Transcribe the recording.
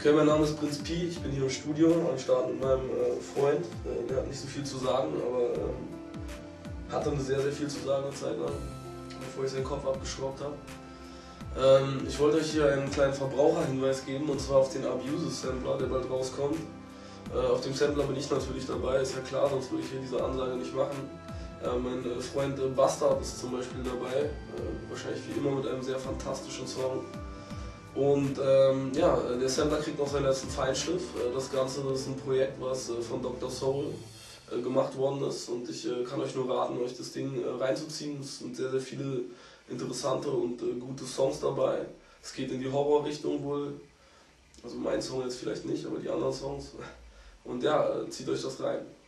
Okay, mein Name ist Prinz Pi, ich bin hier im Studio am Start mit meinem Freund. Der hat nicht so viel zu sagen, aber hatte eine sehr, sehr viel zu sagen eine Zeit lang, bevor ich seinen Kopf abgeschraubt habe. Ich wollte euch hier einen kleinen Verbraucherhinweis geben, und zwar auf den Abuse Sampler, der bald rauskommt. Auf dem Sampler bin ich natürlich dabei, ist ja klar, sonst würde ich hier diese Ansage nicht machen. Mein Freund Bastard ist zum Beispiel dabei, wahrscheinlich wie immer mit einem sehr fantastischen Song. Und ja, der Sampler kriegt noch seinen letzten Feinschliff. Das Ganze ist ein Projekt, was von Dr. Soul gemacht worden ist, und ich kann euch nur raten, euch das Ding reinzuziehen. Es sind sehr, sehr viele interessante und gute Songs dabei. Es geht in die Horrorrichtung wohl, also mein Song jetzt vielleicht nicht, aber die anderen Songs. Und ja, zieht euch das rein.